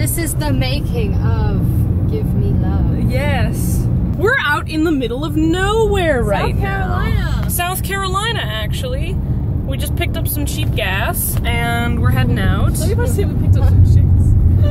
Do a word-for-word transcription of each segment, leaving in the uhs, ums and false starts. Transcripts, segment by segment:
This is the making of Give Me Love. Yes. We're out in the middle of nowhere right now. South Carolina. South Carolina, actually. We just picked up some cheap gas and we're heading out. Let me just say we picked up some chicks.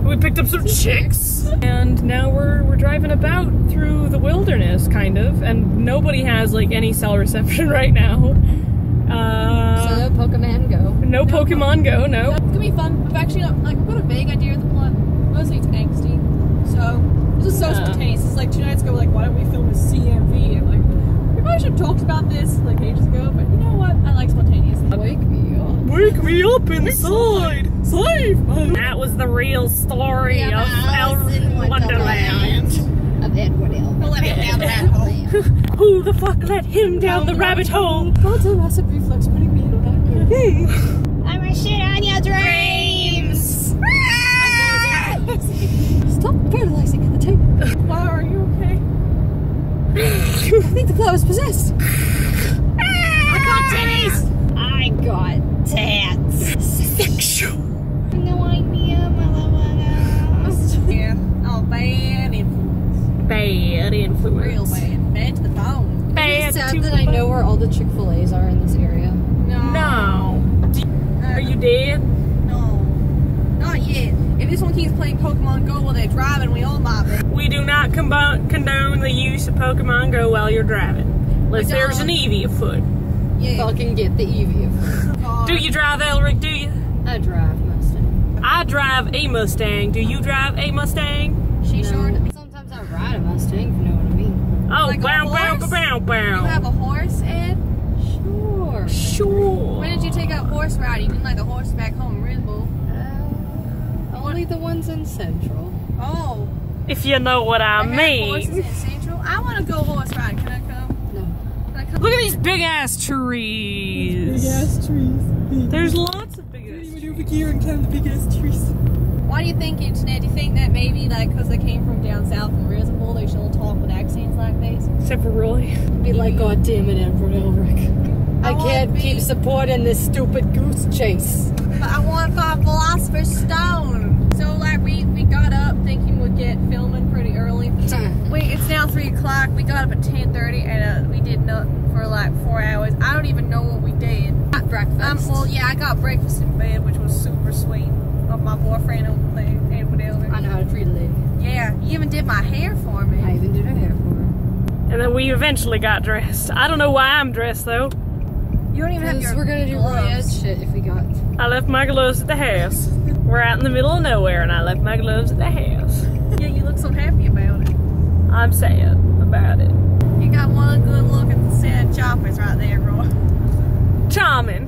We picked up some chicks. And now we're we're driving about through the wilderness, kind of, and nobody has like any cell reception right now. Uh, so no Pokemon Go. No, no Pokemon Go, no. That's gonna be fun. I've actually got, like, I've got a vague idea of the plot. Mostly it's angsty. So this is so spontaneous. It's like two nights ago, like, why don't we film a C M V? I'm like, we probably should have talked about this like ages ago, but you know what? I like spontaneous. Wake me up. Wake me up inside. Slave. That was the real story yeah, of Alice in Wonderland. Wonderland. Of Edward Elric. Who let him down the rabbit hole? Who the fuck let him down the rabbit hole? God's a massive reflex putting me in a vacuum. I'm gonna shit on your dreams! Stop paralyzing at the table. Wow, are you okay? I think the flower's possessed. I got titties! I got tats. Sexual. No idea, my love. Yeah. Oh, bad influence. Bad influence. Real bad. Bad to the bone. Bad It's sad to that the I know where all the Chick-fil-A's are in this area. No. No. Do you, uh, are you dead? No. Not yet. If this one keeps playing Pokemon Go while they're driving, we all mob it. We do not condone the use of Pokemon Go while you're driving. Unless there's an Eevee afoot. Yeah. Fucking get the Eevee. Do you drive, Elric? Do you? I drive Mustang. I drive a Mustang. Do you drive a Mustang? She no. sure does. Sometimes I ride a Mustang, if you know what I mean. Oh, like bow, bow, bow, bow, bow. You have a horse, Ed? Sure. Sure. When did you take out horse riding? You didn't like the horse back home, Resembool. Uh, only the ones in Central. Oh. If you know what I, I mean. Horses in Central? I want to go horse riding. Can I come? Look at these big-ass trees. Big-ass trees. Big. There's lots of big-ass trees. Over here and count the big-ass trees. Why do you think, Internet, do you think that maybe, like, because they came from down south in Resembool, they should all talk with accents like this? Except for Roy. Be like, God damn it, Edward Elric. I, I can't keep supporting this stupid goose chase. But I want our philosopher's stone. So, like, we, we got up thinking we'd get filming pretty early. Wait, it's now three o'clock. We got up at ten thirty and uh, we did nothing for like four hours. I don't even know what we did. Got breakfast. Um, well, yeah, I got breakfast in bed, which was super sweet. Of my boyfriend over there, Edward Elric. I know how to treat a lady. Yeah, you even did my hair for me. I even did her hair for her. And then we eventually got dressed. I don't know why I'm dressed though. You don't even have your we're gonna do gloves. Shit if we got. I left my gloves at the house. We're out in the middle of nowhere, and I left my gloves at the house. Yeah, you look so happy about it. I'm sad about it. You got one good look at the sad choppers right there, Roy. Charming.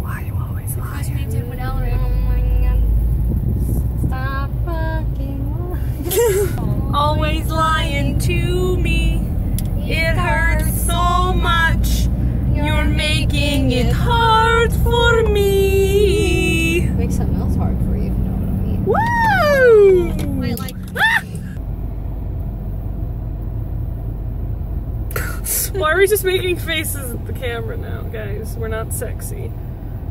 Why are you always lying? Because we did with Elric. Stop fucking lying. Always lying to me. It hurts so much. You're making it hard for me. Make something else hard for you, if you know what I mean. Woo! Wait, like why are we just making faces at the camera now, guys? We're not sexy.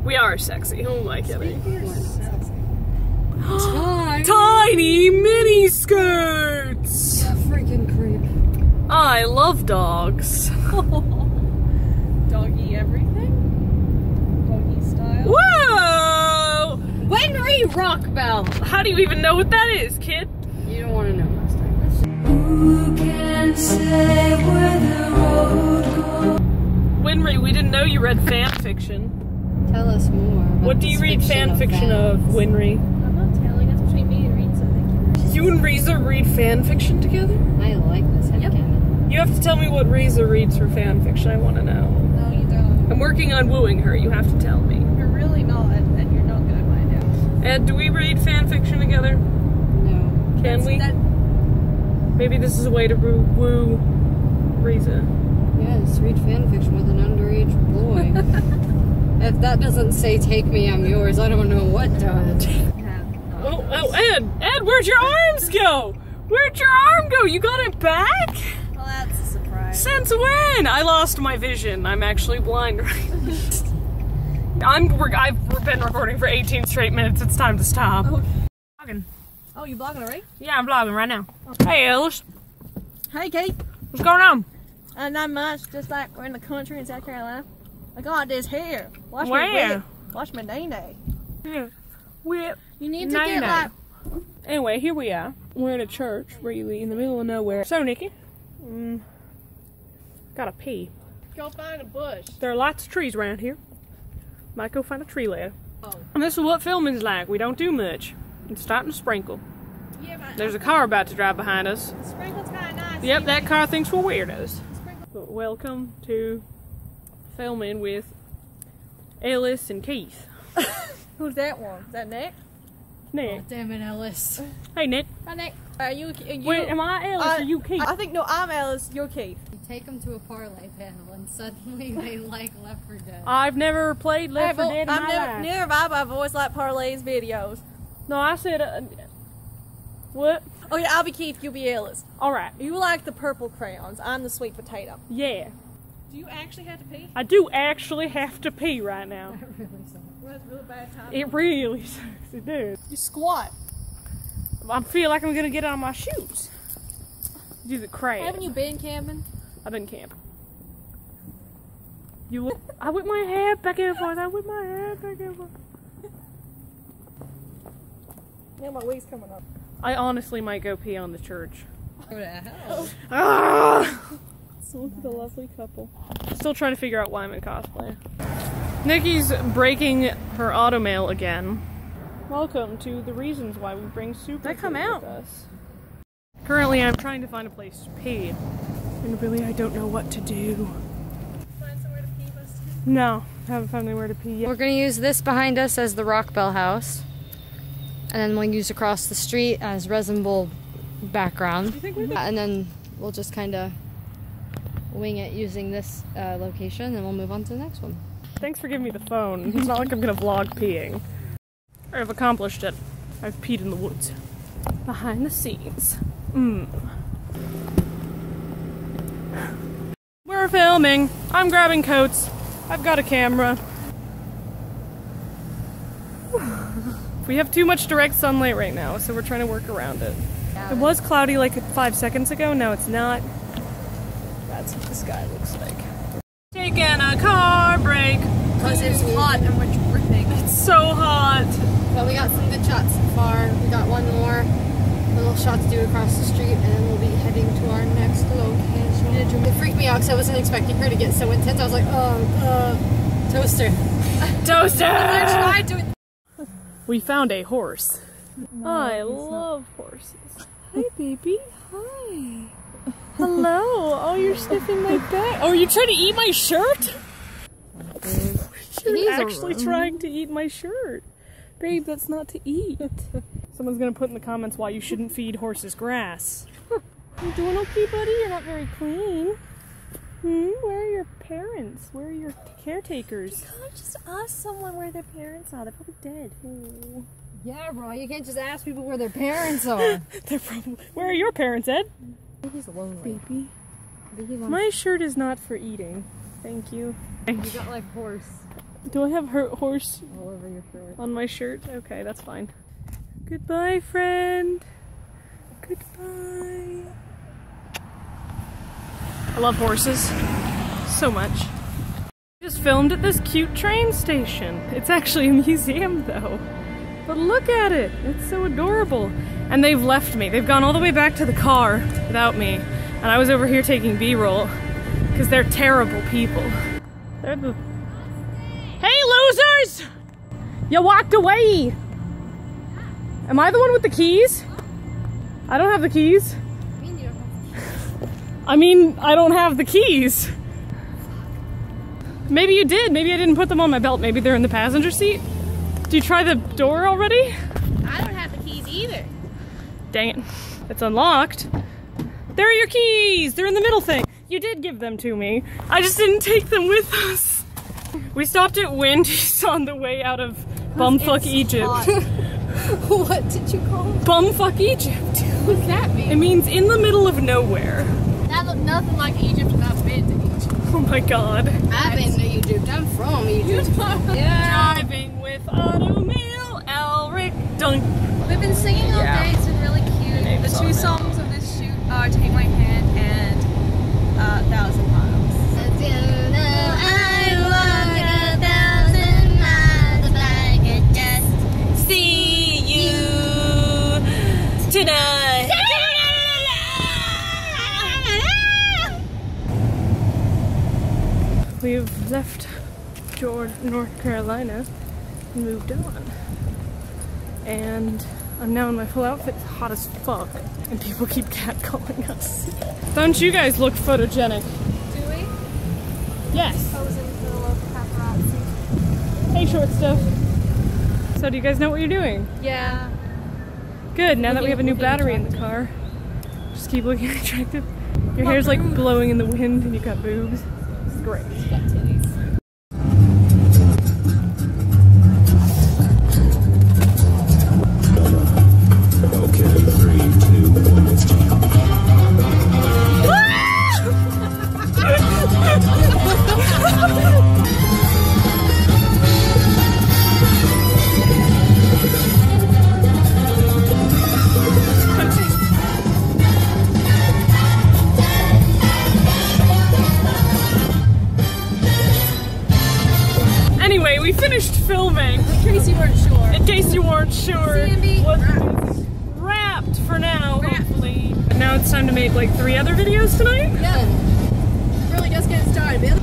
We are sexy. Who am I kidding? Tiny, tiny mini skirts. Yeah, freaking creep. I love dogs. Doggy everything. Doggy style. Whoa! Winry Rockbell. How do you even know what that is, kid? You don't want to know. Who can say where the road goes? Winry, we didn't know you read fan fiction. Tell us more. What do you read fan fiction of, of Winry? I'm not telling. That's between me and Riza. Thank you. You and Riza read fan fiction together? I like this headcanon. Yep. You have to tell me what Riza reads for fan fiction. I want to know. No, you don't. I'm working on wooing her. You have to tell me. You're really not, and you're not going to find out. Ed, do we read fan fiction together? No. Can That's, we? That, Maybe this is a way to woo, woo Riza. Yes, read fanfiction with an underage boy. If that doesn't say take me, I'm yours, I don't know what does. Oh, oh, Ed! Ed, where'd your arms go? Where'd your arm go? You got it back? Well, that's a surprise. Since when? I lost my vision. I'm actually blind right now. I'm, we're, I've been recording for eighteen straight minutes. It's time to stop. Oh, okay. Oh, you vlogging already? Yeah, I'm vlogging right now. Okay. Hey, Alice. Hey, Kate. What's going on? Uh, not much. Just like we're in the country in South Carolina. I got this hair. Watch Where? Me Watch my nay-nay. Yeah. Whip. You need to nay-nay. Get like... Anyway, here we are. We're in a church, really, in the middle of nowhere. So, Nikki. Mm, gotta pee. Go find a bush. There are lots of trees around here. Might go find a tree later. Oh. And this is what filming's like. We don't do much. It's starting to sprinkle. Yeah, but there's a car about to drive behind us. The sprinkle's kind of nice. Yep, that car thinks we're weirdos. But welcome to filming with Alice and Keith. Who's that one? Is that Nick? Nick. Oh, damn it, Alice. Hey, Nick. Hi, Nick. Are you, are you, Wait, am I Alice uh, or you Keith? I think, no, I'm Alice, you're Keith. You take them to a parlay panel and suddenly they like Left four Dead. I've never played Left four Dead in I'm my never, life. Neither have I, but I've always liked parlays videos. No, I said, uh, what? Oh yeah, I'll be Keith, you'll be Alice. Alright. You like the purple crayons, I'm the sweet potato. Yeah. Do you actually have to pee? I do actually have to pee right now. That really sucks. Well, that's a really bad time. It really sucks, it does. You squat. I feel like I'm gonna get on my shoes. Do the crab. Haven't you been camping? I've been camping. You look. I whip my head back and forth, I whip my head back and forth. Yeah, my wig's coming up. I honestly might go pee on the church. Go to hell. Ah! So look at the lovely couple. Still trying to figure out why I'm in cosplay. Nikki's breaking her automail again. Welcome to the reasons why we bring super that come out with us. Currently, I'm trying to find a place to pee, and really, I don't know what to do. Find somewhere to pee, Mustang? No, I haven't found anywhere to pee yet. We're going to use this behind us as the Rockbell house, and then we'll use across the street as Resembool background, you think we're and then we'll just kind of wing it using this uh, location, and we'll move on to the next one. Thanks for giving me the phone. It's not like I'm going to vlog peeing. I've accomplished it. I've peed in the woods. Behind the scenes. Mmm. We're filming. I'm grabbing coats. I've got a camera. We have too much direct sunlight right now, so we're trying to work around it. It was cloudy like five seconds ago, now it's not. That's what the sky looks like. Taking a car break. Because it's hot and we're dripping. It's so hot. But we got some good shots so far. We got one more little shot to do across the street, and then we'll be heading to our next location. It freaked me out because I wasn't expecting her to get so intense. I was like, oh, uh, toaster. Toaster! I tried to. We found a horse. No, I love not. Horses. Hi, baby. Hi. Hello. Oh, you're sniffing my back. Oh, are you trying to eat my shirt? You're actually trying to eat my shirt. Babe, that's not to eat. Someone's gonna put in the comments why you shouldn't feed horses grass. You doing okay, buddy? You're not very clean. Hmm? Where are your parents? Where are your caretakers? You can't just ask someone where their parents are. They're probably dead. Ooh. Yeah, bro. You can't just ask people where their parents are. They're probably... Where are your parents, Ed? He's lonely. Baby. Baby lonely. My shirt is not for eating. Thank you. Thank you. You got like horse. Do I have her horse all over your shirt? On my shirt? Okay, that's fine. Goodbye, friend. Goodbye. I love horses so much. Just filmed at this cute train station. It's actually a museum though. But look at it. It's so adorable. And they've left me. They've gone all the way back to the car without me. And I was over here taking B-roll because they're terrible people. They're the Hey, losers! You walked away! Am I the one with the keys? I don't have the keys. I mean, I don't have the keys. Maybe you did. Maybe I didn't put them on my belt. Maybe they're in the passenger seat. Did you try the door already? I don't have the keys either. Dang it. It's unlocked. There are your keys! They're in the middle thing. You did give them to me. I just didn't take them with us. We stopped at Wendy's on the way out of Bumfuck Egypt. What did you call it? Bumfuck Egypt. What does that mean? It means in the middle of nowhere. That looked nothing like Egypt, and I've been to Egypt. Oh my god. I've been to YouTube. I'm from YouTube. Yeah. Driving with Automobile Elric Duncan. We've been singing all yeah. day. It's been really cute. The two songs of this shoot are Take My Hand and uh, Thousand Miles. So do you know I walk a thousand miles if I could just see you tonight. We've left George, North Carolina, and moved on. And I'm now in my full outfit. It's hot as fuck. And people keep catcalling us. Don't you guys look photogenic? Do we? Yes. Posing for the local paparazzi. Hey, short stuff. So do you guys know what you're doing? Yeah. Good, now that we have a new battery in the car. Just keep looking attractive. Your hair's like blowing in the wind and you got boobs. Great. Filming. In case you weren't sure. In case you weren't sure. C M V wrapped. wrapped for now, wrapped. hopefully. And now it's time to make like three other videos tonight? Yeah. Really just getting started, man.